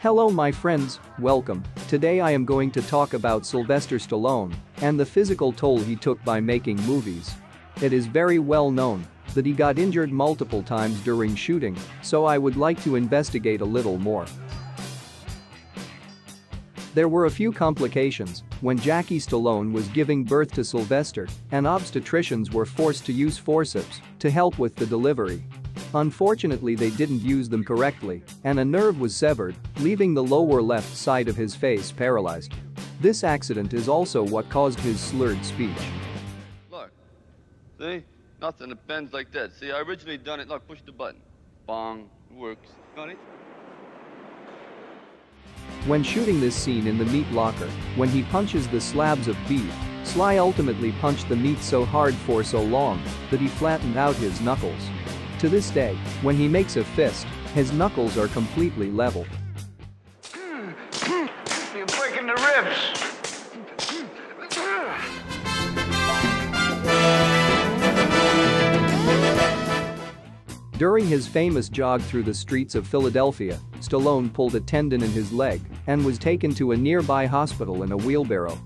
Hello my friends, welcome. Today I am going to talk about Sylvester Stallone and the physical toll he took by making movies. It is very well known that he got injured multiple times during shooting, so I would like to investigate a little more. There were a few complications when Jackie Stallone was giving birth to Sylvester, and obstetricians were forced to use forceps to help with the delivery. Unfortunately, they didn't use them correctly, and a nerve was severed, leaving the lower left side of his face paralyzed. This accident is also what caused his slurred speech. Look, see? Nothing, it bends like that. See, I originally done it, look, push the button. Bong, it works. Got it? When shooting this scene in the meat locker, when he punches the slabs of beef, Sly ultimately punched the meat so hard for so long that he flattened out his knuckles. To this day, when he makes a fist, his knuckles are completely level. You're breaking the ribs. During his famous jog through the streets of Philadelphia, Stallone pulled a tendon in his leg and was taken to a nearby hospital in a wheelbarrow.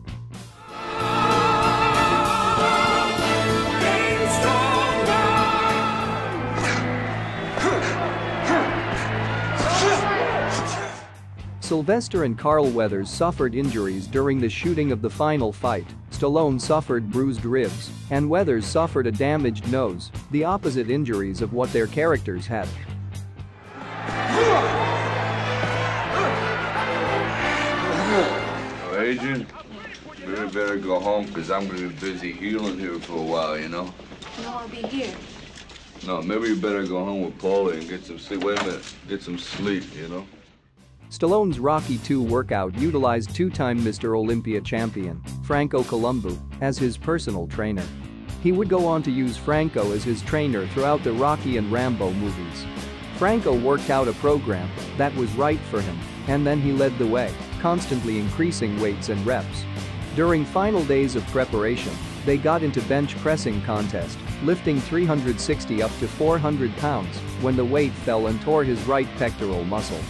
Sylvester and Carl Weathers suffered injuries during the shooting of the final fight. Stallone suffered bruised ribs, and Weathers suffered a damaged nose, the opposite injuries of what their characters had. Oh, Agent, we better go home because I'm going to be busy healing here for a while, you know? No, I'll be here. No, maybe you better go home with Pele and get some sleep. Wait a minute, get some sleep, you know? Stallone's Rocky II workout utilized two-time Mr. Olympia champion, Franco Columbu, as his personal trainer. He would go on to use Franco as his trainer throughout the Rocky and Rambo movies. Franco worked out a program that was right for him, and then he led the way, constantly increasing weights and reps. During final days of preparation, they got into bench pressing contest, lifting 360 up to 400 pounds when the weight fell and tore his right pectoral muscle.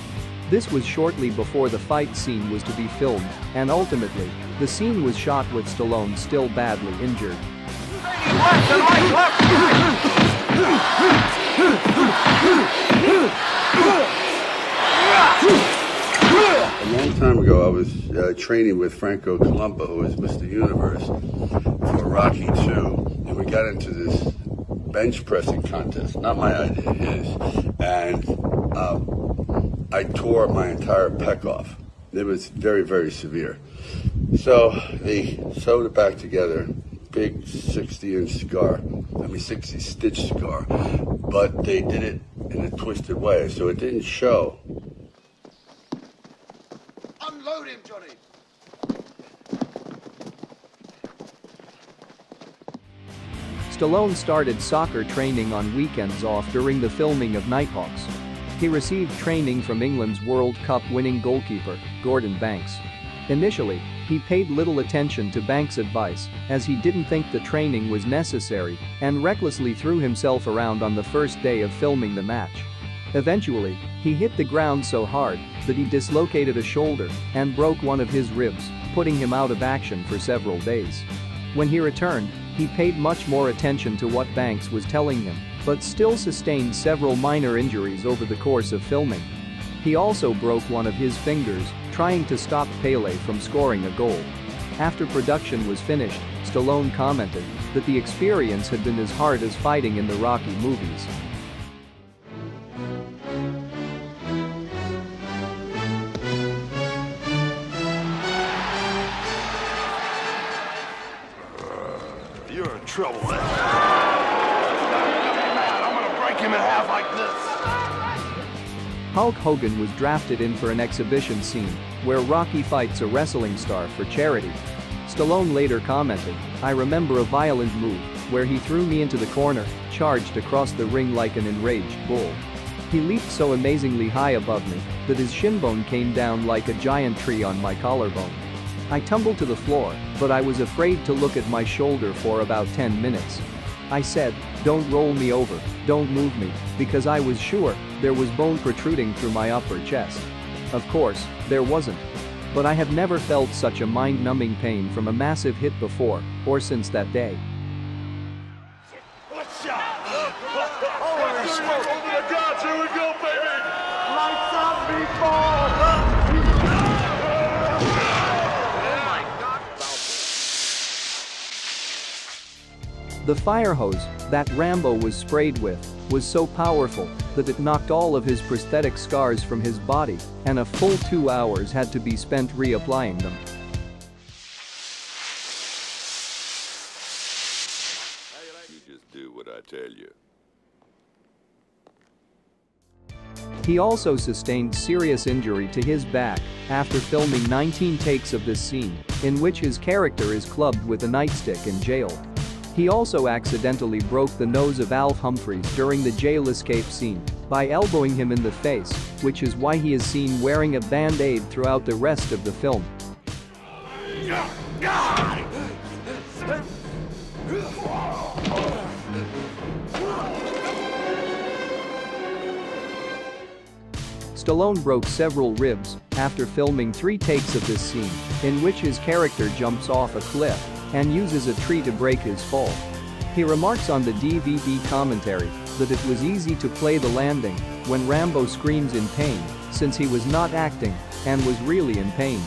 This was shortly before the fight scene was to be filmed, and ultimately, the scene was shot with Stallone still badly injured. A long time ago, I was training with Franco Columbu, who is Mr. Universe, for Rocky II, and we got into this bench pressing contest, not my idea, his, and I tore my entire pec off. It was very, very severe. So they sewed it back together, big 60-inch scar, I mean 60-stitch scar, but they did it in a twisted way, so it didn't show. Unload him, Johnny! Stallone started soccer training on weekends off during the filming of Nighthawks. He received training from England's World Cup winning goalkeeper, Gordon Banks. Initially, he paid little attention to Banks' advice, as he didn't think the training was necessary and recklessly threw himself around on the first day of filming the match. Eventually, he hit the ground so hard that he dislocated a shoulder and broke one of his ribs, putting him out of action for several days. When he returned, he paid much more attention to what Banks was telling him, but still sustained several minor injuries over the course of filming. He also broke one of his fingers trying to stop Pele from scoring a goal. After production was finished, Stallone commented that the experience had been as hard as fighting in the Rocky movies. You're in trouble, man. Like this. Hulk Hogan was drafted in for an exhibition scene where Rocky fights a wrestling star for charity. Stallone later commented, "I remember a violent move where he threw me into the corner, charged across the ring like an enraged bull. He leaped so amazingly high above me that his shin bone came down like a giant tree on my collarbone. I tumbled to the floor, but I was afraid to look at my shoulder for about 10 minutes. I said, Don't roll me over, don't move me, because I was sure there was bone protruding through my upper chest. Of course, there wasn't. But I have never felt such a mind-numbing pain from a massive hit before, or since that day. Holy smoke! Oh my God, here we go, baby! Lights out, meatball! Oh my God! The fire hose that Rambo was sprayed with was so powerful that it knocked all of his prosthetic scars from his body, and a full 2 hours had to be spent reapplying them. You just do what I tell you. He also sustained serious injury to his back after filming 19 takes of this scene, in which his character is clubbed with a nightstick in jail. He also accidentally broke the nose of Alf Humphreys during the jail escape scene by elbowing him in the face, which is why he is seen wearing a band-aid throughout the rest of the film. Stallone broke several ribs after filming 3 takes of this scene, in which his character jumps off a cliff and uses a tree to break his fall. He remarks on the DVD commentary that it was easy to play the landing when Rambo screams in pain, since he was not acting and was really in pain.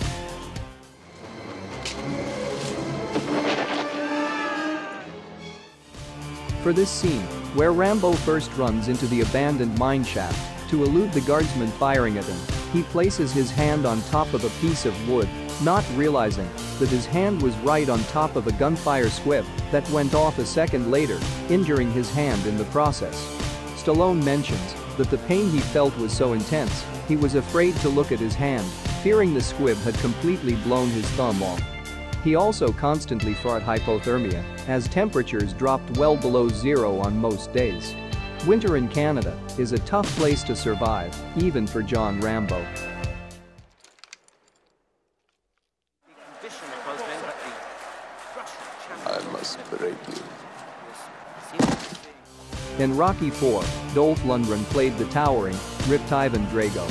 For this scene, where Rambo first runs into the abandoned mine shaft to elude the guardsman firing at him, he places his hand on top of a piece of wood, not realizing that his hand was right on top of a gunfire squib that went off a second later, injuring his hand in the process. Stallone mentions that the pain he felt was so intense, he was afraid to look at his hand, fearing the squib had completely blown his thumb off. He also constantly fought hypothermia, as temperatures dropped well below zero on most days. Winter in Canada is a tough place to survive, even for John Rambo. In Rocky IV, Dolph Lundgren played the towering, ripped Ivan Drago.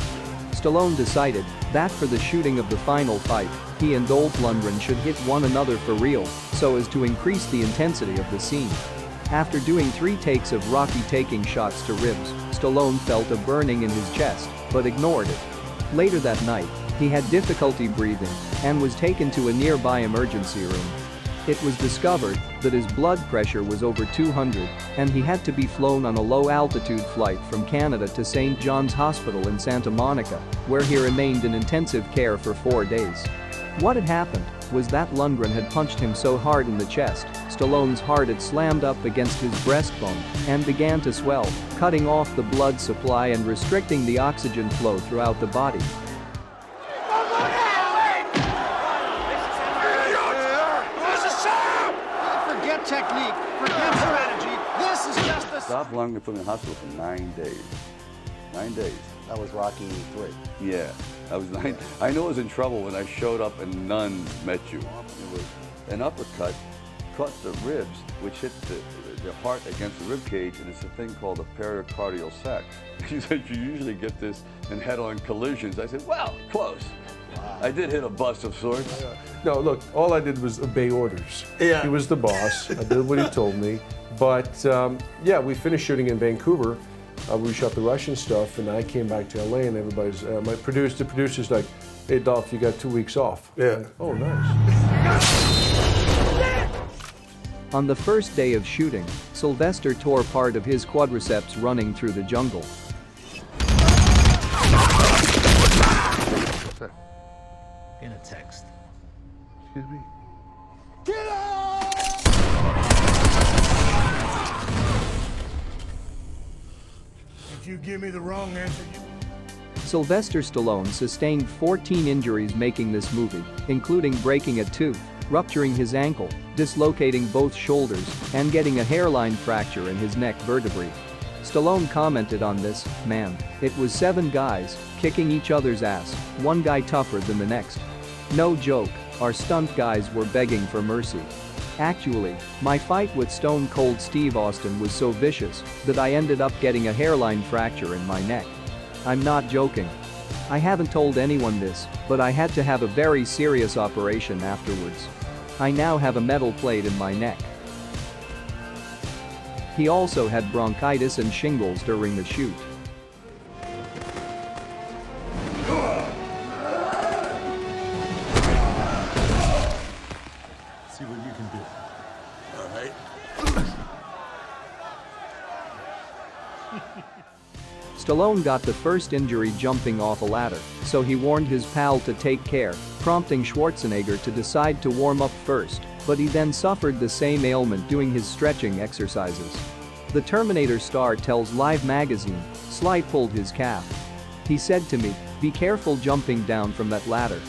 Stallone decided that for the shooting of the final fight, he and Dolph Lundgren should hit one another for real, so as to increase the intensity of the scene. After doing 3 takes of Rocky taking shots to ribs, Stallone felt a burning in his chest, but ignored it. Later that night, he had difficulty breathing and was taken to a nearby emergency room. It was discovered that his blood pressure was over 200, and he had to be flown on a low-altitude flight from Canada to St. John's Hospital in Santa Monica, where he remained in intensive care for 4 days. What had happened was that Lundgren had punched him so hard in the chest, Stallone's heart had slammed up against his breastbone and began to swell, cutting off the blood supply and restricting the oxygen flow throughout the body. Technique, forget strategy, this is just a... Dolph Lundgren put me in the hospital for 9 days. 9 days. That was Rocky III. Yeah, that was 9. I knew I was in trouble when I showed up and none met you. It was an uppercut, cut the ribs, which hit the heart against the rib cage, and it's a thing called a pericardial sac. He said, you usually get this in head-on collisions. I said, well, close. I did hit a bus of sorts. No, look, all I did was obey orders. Yeah. He was the boss. I did what he told me. But, yeah, we finished shooting in Vancouver. We shot the Russian stuff, and I came back to L.A., and everybody's... the producer's like, hey, Dolph, you got 2 weeks off. Yeah. Like, oh, nice. On the first day of shooting, Sylvester tore part of his quadriceps running through the jungle. In a text. Excuse me. Get out! If you give me the wrong answer, you... Sylvester Stallone sustained 14 injuries making this movie, including breaking a tooth, rupturing his ankle, dislocating both shoulders, and getting a hairline fracture in his neck vertebrae. Stallone commented on this, man, it was 7 guys, kicking each other's ass, one guy tougher than the next. No joke, our stunt guys were begging for mercy. Actually, my fight with Stone Cold Steve Austin was so vicious that I ended up getting a hairline fracture in my neck. I'm not joking. I haven't told anyone this, but I had to have a very serious operation afterwards. I now have a metal plate in my neck. He also had bronchitis and shingles during the shoot. See what you can do. All right. Stallone got the first injury jumping off a ladder, so he warned his pal to take care, prompting Schwarzenegger to decide to warm up first, but he then suffered the same ailment doing his stretching exercises. The Terminator star tells Live magazine, Sly pulled his calf. He said to me, "Be careful jumping down from that ladder."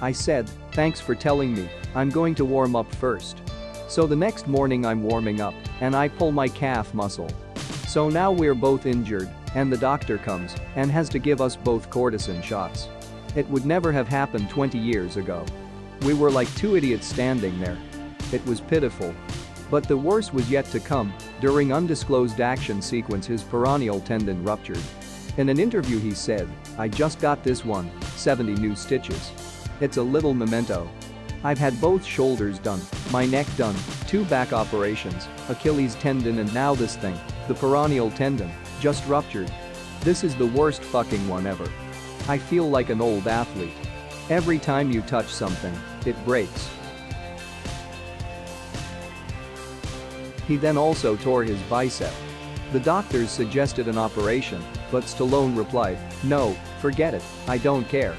I said, "Thanks for telling me, I'm going to warm up first." So the next morning I'm warming up, and I pull my calf muscle. So now we're both injured, and the doctor comes and has to give us both cortisone shots. It would never have happened 20 years ago. We were like two idiots standing there. It was pitiful. But the worst was yet to come. During undisclosed action sequence his peroneal tendon ruptured. In an interview he said, "I just got this one, 70 new stitches. It's a little memento. I've had both shoulders done, my neck done, two back operations, Achilles tendon and now this thing, the peroneal tendon, just ruptured. This is the worst fucking one ever. I feel like an old athlete. Every time you touch something, it breaks." He then also tore his bicep. The doctors suggested an operation, but Stallone replied, "No, forget it, I don't care.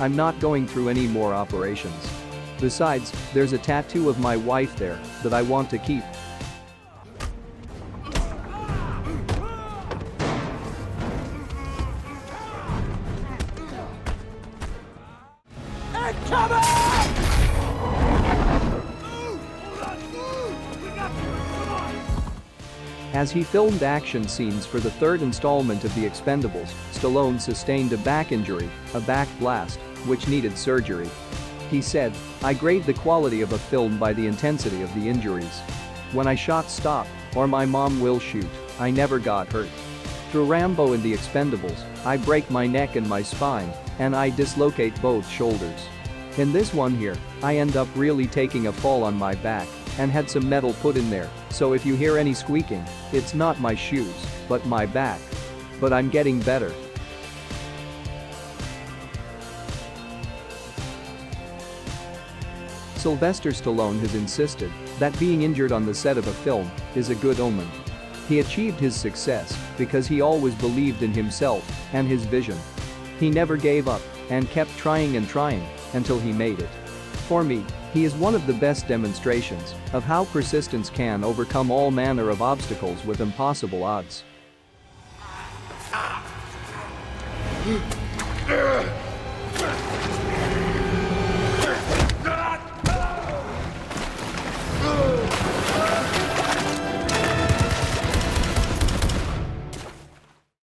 I'm not going through any more operations. Besides, there's a tattoo of my wife there that I want to keep." As he filmed action scenes for the third installment of The Expendables, Stallone sustained a back injury, a back blast, which needed surgery. He said, "I grade the quality of a film by the intensity of the injuries. When I shot stop, or my mom will shoot, I never got hurt. Through Rambo and The Expendables, I break my neck and my spine, and I dislocate both shoulders. In this one here, I end up really taking a fall on my back and had some metal put in there, so if you hear any squeaking, it's not my shoes, but my back. But I'm getting better." Sylvester Stallone has insisted that being injured on the set of a film is a good omen. He achieved his success because he always believed in himself and his vision. He never gave up and kept trying and trying until he made it. For me, he is one of the best demonstrations of how persistence can overcome all manner of obstacles with impossible odds.